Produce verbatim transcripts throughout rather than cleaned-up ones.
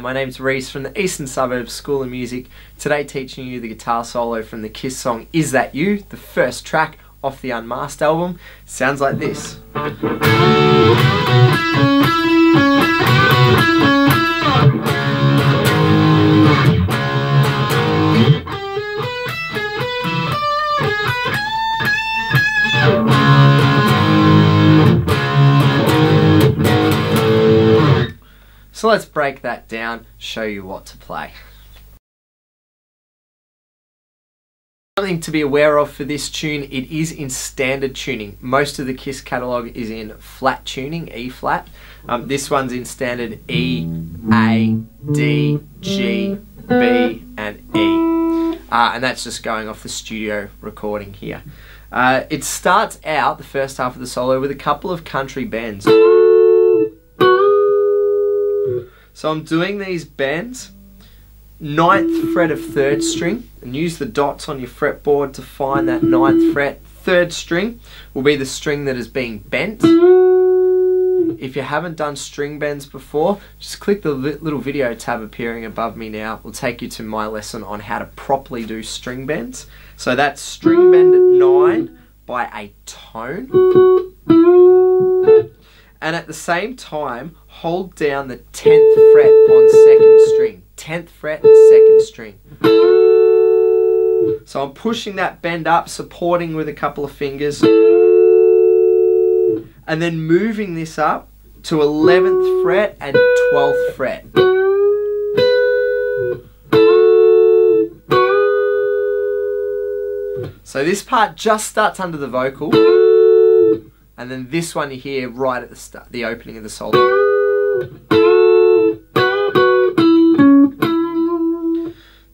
My name's Reese from the Eastern Suburbs School of Music, today teaching you the guitar solo from the Kiss song Is That You, the first track off the Unmasked album. Sounds like this. So let's break that down, show you what to play. Something to be aware of for this tune, it is in standard tuning. Most of the Kiss catalogue is in flat tuning, E flat. Um, this one's in standard E, A, D, G, B and E. Uh, and that's just going off the studio recording here. Uh, it starts out, the first half of the solo, with a couple of country bends. So I'm doing these bends, ninth fret of third string, and use the dots on your fretboard to find that ninth fret. Third string will be the string that is being bent. If you haven't done string bends before, just click the little video tab appearing above me now. It will take you to my lesson on how to properly do string bends. So that's string bend at nine by a tone. And at the same time, hold down the tenth fret on second string. tenth fret, second string. So I'm pushing that bend up, supporting with a couple of fingers. And then moving this up to eleventh fret and twelfth fret. So this part just starts under the vocal. And then this one you hear right at the start, the opening of the solo.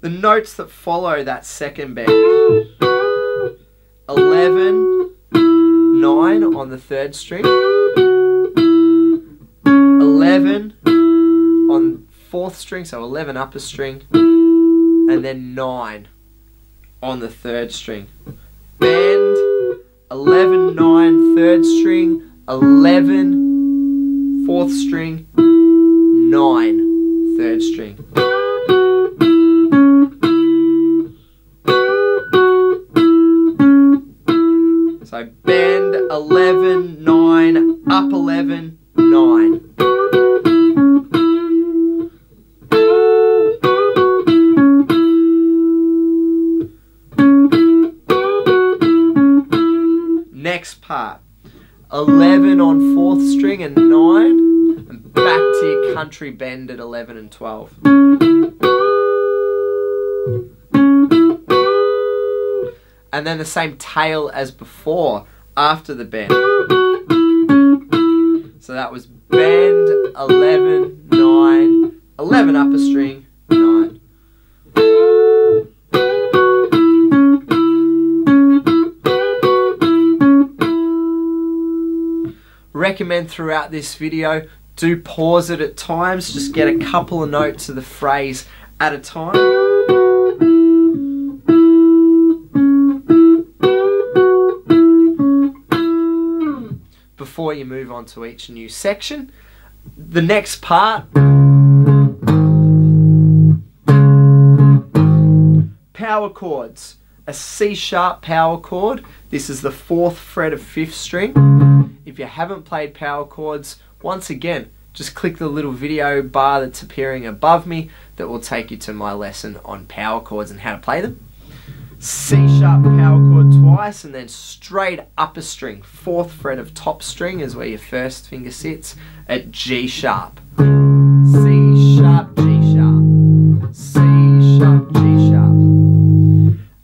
The notes that follow that second bend. eleven, nine on the third string. eleven on fourth string, so eleven upper string. And then nine on the third string. Bend. eleven, nine, third string, eleven, fourth string, nine, third string. So bend, eleven, nine, up eleven, nine. Next part, eleven on fourth string and nine, and back to your country bend at eleven and twelve. And then the same tail as before, after the bend. So that was bend, eleven, nine, eleven upper string, nine. Recommend throughout this video, do pause it at times, just get a couple of notes of the phrase at a time. Before you move on to each new section. The next part, power chords. A C sharp power chord. This is the fourth fret of fifth string. If you haven't played power chords, once again, just click the little video bar that's appearing above me that will take you to my lesson on power chords and how to play them. C sharp power chord twice, and then straight upper string. Fourth fret of top string is where your first finger sits at G sharp. C sharp, G sharp. C sharp, G sharp.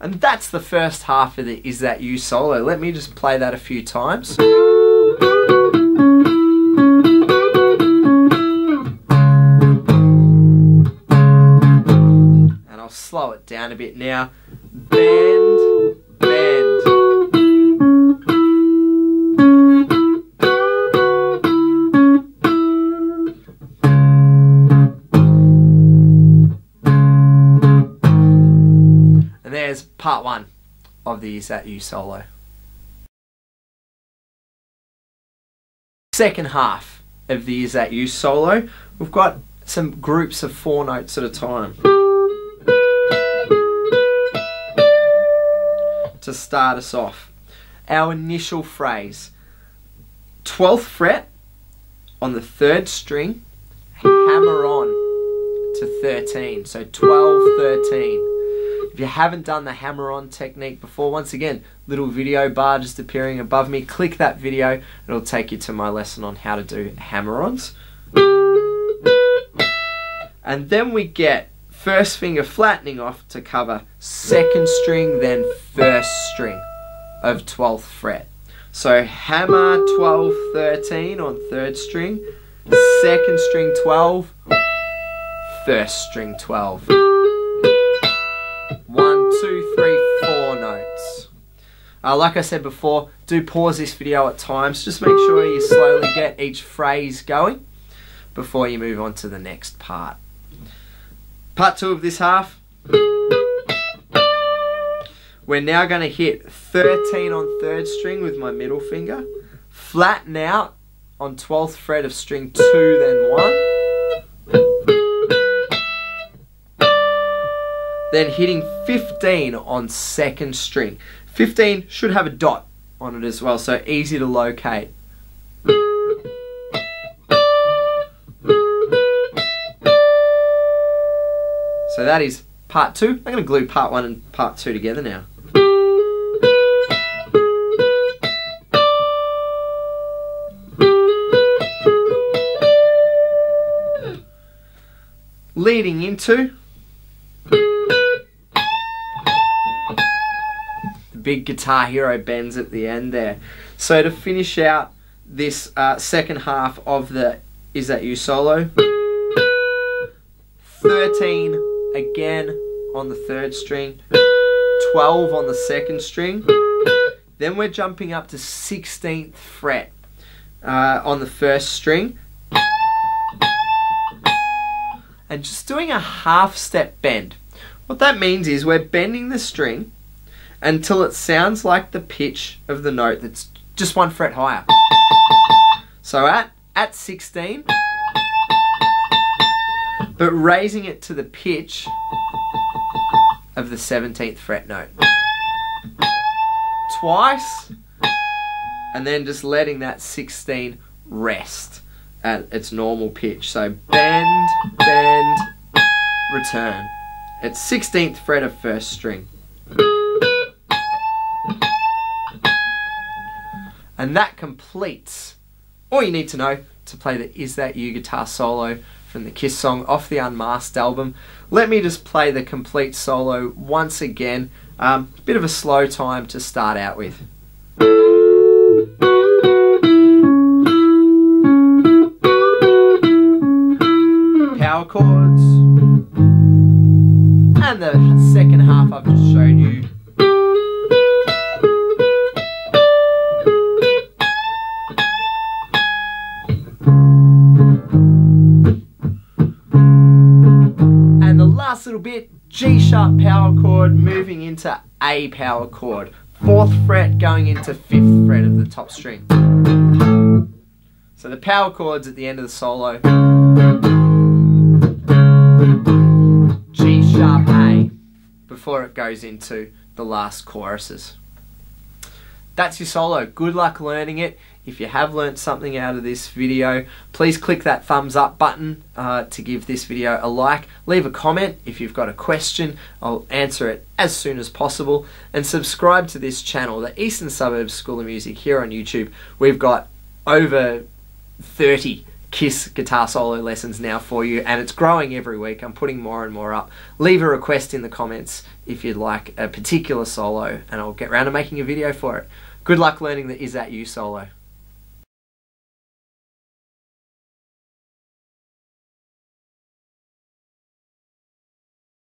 And that's the first half of the Is That You solo. Let me just play that a few times. And I'll slow it down a bit now. Bend, part one of the Is That You solo. Second half of the Is That You solo, we've got some groups of four notes at a time to start us off. Our initial phrase, twelfth fret on the third string, hammer on to thirteen, so twelve, thirteen. If you haven't done the hammer-on technique before, once again, little video bar just appearing above me. Click that video, it'll take you to my lesson on how to do hammer-ons. And then we get first finger flattening off to cover second string, then first string of twelfth fret. So hammer twelve, thirteen on third string, second string twelve, first string twelve. two, three, four notes. Uh, like I said before, do pause this video at times. Just make sure you slowly get each phrase going before you move on to the next part. Part two of this half. We're now going to hit thirteen on third string with my middle finger. Flatten out on twelfth fret of string two, then one. Then hitting fifteen on second string. fifteen should have a dot on it as well, so easy to locate. So that is part two. I'm going to glue part one and part two together now. Leading into big guitar hero bends at the end there. So to finish out this uh, second half of the Is That You solo, thirteen again on the third string, twelve on the second string, then we're jumping up to sixteenth fret uh, on the first string, and just doing a half step bend. What that means is we're bending the string until it sounds like the pitch of the note that's just one fret higher. So at, at sixteen, but raising it to the pitch of the seventeenth fret note. Twice, and then just letting that sixteen rest at its normal pitch. So bend, bend, return. It's sixteenth fret of first string. And that completes all you need to know to play the Is That You guitar solo from the Kiss song off the Unmasked album. Let me just play the complete solo once again. Um, bit of a slow time to start out with. Power chords. And the second half I've just showed you. Little bit, G sharp power chord moving into A power chord, fourth fret going into fifth fret of the top string. So the power chords at the end of the solo, G sharp A, before it goes into the last choruses. That's your solo. Good luck learning it. If you have learned something out of this video, please click that thumbs up button uh, to give this video a like. Leave a comment if you've got a question. I'll answer it as soon as possible. And subscribe to this channel, the Eastern Suburbs School of Music here on YouTube. We've got over thirty Kiss guitar solo lessons now for you, and it's growing every week. I'm putting more and more up. Leave a request in the comments if you'd like a particular solo, and I'll get around to making a video for it. Good luck learning the Is That You solo.